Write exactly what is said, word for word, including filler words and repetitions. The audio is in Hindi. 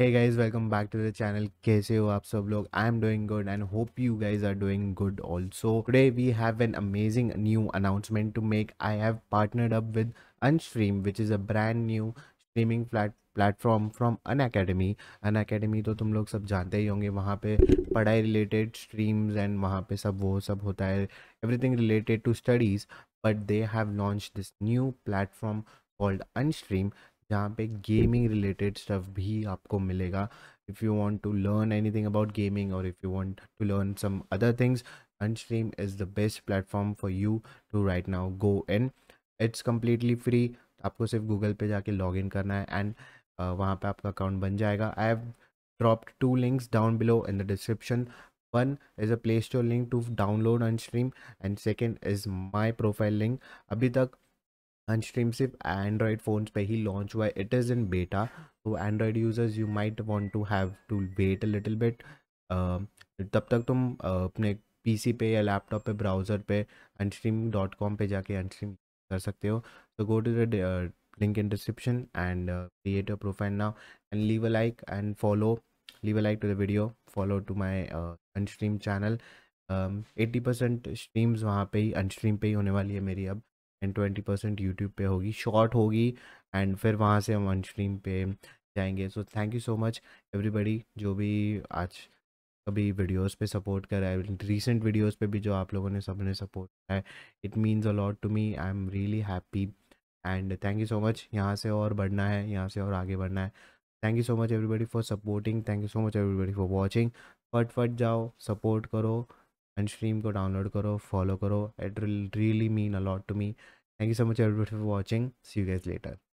Hey guys, welcome back to the channel. कैसे हो आप सब लोग? I am doing good and hope you guys are doing good also. Today we have an amazing new announcement to make. I have partnered up with Unstream, which is a brand new streaming platform. Platform from Unacademy Unacademy तो तुम लोग सब जानते ही होंगे. वहाँ पे पढ़ाई रिलेटेड स्ट्रीम्स एंड वहाँ पे सब वो सब होता है, everything related to studies. But they have launch this new platform called Unstream, जहाँ पे गेमिंग रिलेटेड स्टफ भी आपको मिलेगा. If you want to learn anything about gaming और if you want to learn some other things, Unstream is the best platform for you to right now go in. It's completely free. आपको सिर्फ गूगल पे जाके लॉग इन करना है एंड Uh, वहाँ पे आपका अकाउंट बन जाएगा. I have dropped two links down below in the description. One is a play store link to download Unstream and second is my profile link. अभी तक अनस्ट्रीम सिर्फ एंड्रॉयड फ़ोन्स पे ही लॉन्च हुआ है. इट इज़ इन बेटा, तो Android users you might want to have to wait a little bit. तब तक तुम uh, अपने पीसी पे या लैपटॉप पे ब्राउज़र पे अनस्ट्रीम डॉट कॉम पर जाके अनस्ट्रीम कर सकते हो. तो go to the link in description and uh, create a profile now and leave a like and follow. Leave a like to the video, follow to my uh, Unstream channel. um, eighty percent streams वहाँ पे ही Unstream पे ही होने वाली है मेरी अब and twenty percent YouTube पे होगी, short होगी and फिर वहाँ से हम Unstream पे जाएंगे. So thank you so much everybody जो भी आज कभी वीडियोस पे सपोर्ट करा है, recent वीडियोस पे भी जो आप लोगों ने सबने सपोर्ट करा है. It means a lot to me. I am really happy and thank you so much. यहाँ से और बढ़ना है, यहाँ से और आगे बढ़ना है. Thank you so much everybody for supporting. Thank you so much everybody for watching. फट फट जाओ, सपोर्ट करो, अनस्ट्रीम को डाउनलोड करो, फॉलो करो. It will really mean a lot to me. Thank you so much everybody for watching. See you guys letter.